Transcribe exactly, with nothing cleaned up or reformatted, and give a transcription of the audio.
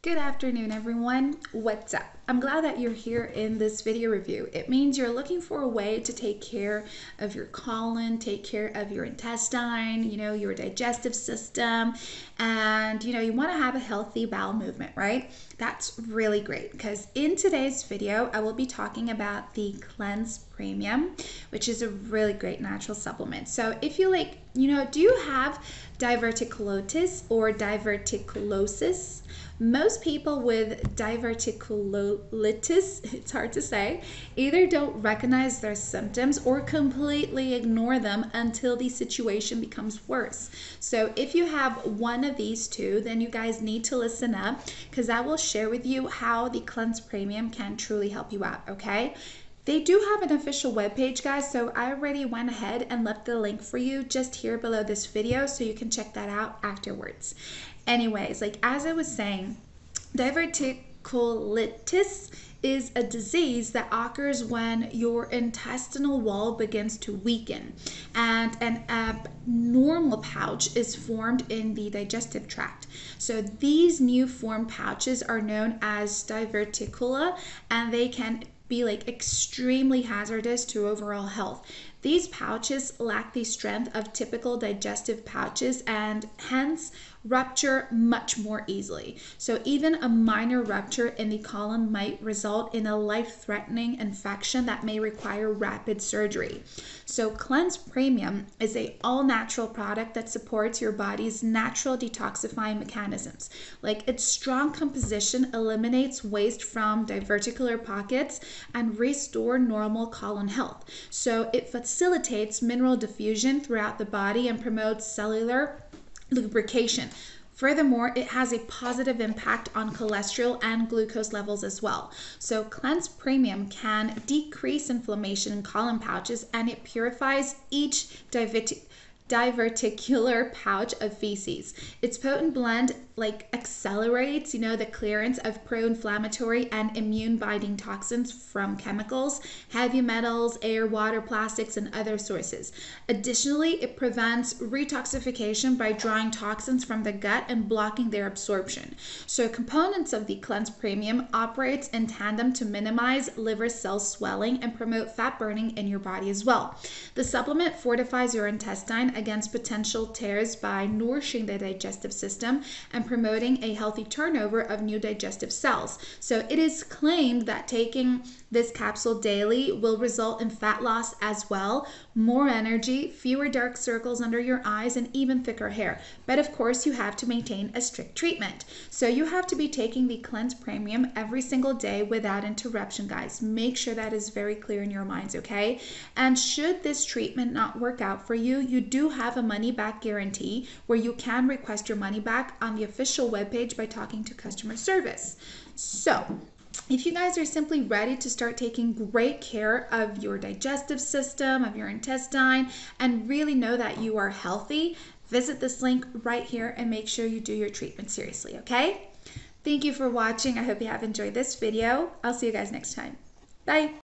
Good afternoon, everyone. What's up? I'm glad that you're here in this video review. It means you're looking for a way to take care of your colon, take care of your intestine, you know, your digestive system, and you know, you want to have a healthy bowel movement, right? That's really great because in today's video, I will be talking about the Cleanse Premium, which is a really great natural supplement. So if you like, you know, do you have diverticulosis or diverticulosis? Most people with diverticulitis, it's hard to say, either don't recognize their symptoms or completely ignore them until the situation becomes worse. So if you have one of these two, then you guys need to listen up because I will share with you how the Cleanse Premium can truly help you out, okay? They do have an official webpage, guys, so I already went ahead and left the link for you just here below this video so you can check that out afterwards. Anyways, like as I was saying, diverticulitis is a disease that occurs when your intestinal wall begins to weaken and an abnormal pouch is formed in the digestive tract. So these new formed pouches are known as diverticula, and they can be like extremely hazardous to overall health. These pouches lack the strength of typical digestive pouches and hence rupture much more easily. So even a minor rupture in the colon might result in a life-threatening infection that may require rapid surgery. So Cleanse Premium is an all-natural product that supports your body's natural detoxifying mechanisms. Like its strong composition eliminates waste from diverticular pockets and restores normal colon health. So it facilitates mineral diffusion throughout the body and promotes cellular lubrication. Furthermore, it has a positive impact on cholesterol and glucose levels as well. So Cleanse Premium can decrease inflammation in colon pouches, and it purifies each divertic diverticular pouch of feces. Its potent blend like accelerates, you know, the clearance of pro-inflammatory and immune-binding toxins from chemicals, heavy metals, air, water, plastics, and other sources. Additionally, it prevents retoxification by drawing toxins from the gut and blocking their absorption. So components of the Cleanse Premium operates in tandem to minimize liver cell swelling and promote fat burning in your body as well. The supplement fortifies your intestine against potential tears by nourishing the digestive system and promoting a healthy turnover of new digestive cells. So it is claimed that taking this capsule daily will result in fat loss as well, more energy, fewer dark circles under your eyes, and even thicker hair. But of course, you have to maintain a strict treatment. So you have to be taking the Cleanse Premium every single day without interruption, guys. Make sure that is very clear in your minds, okay? And should this treatment not work out for you, you do have a money-back guarantee where you can request your money back on the official webpage by talking to customer service. So, if you guys are simply ready to start taking great care of your digestive system, of your intestine, and really know that you are healthy, visit this link right here and make sure you do your treatment seriously, okay? Thank you for watching. I hope you have enjoyed this video. I'll see you guys next time. Bye.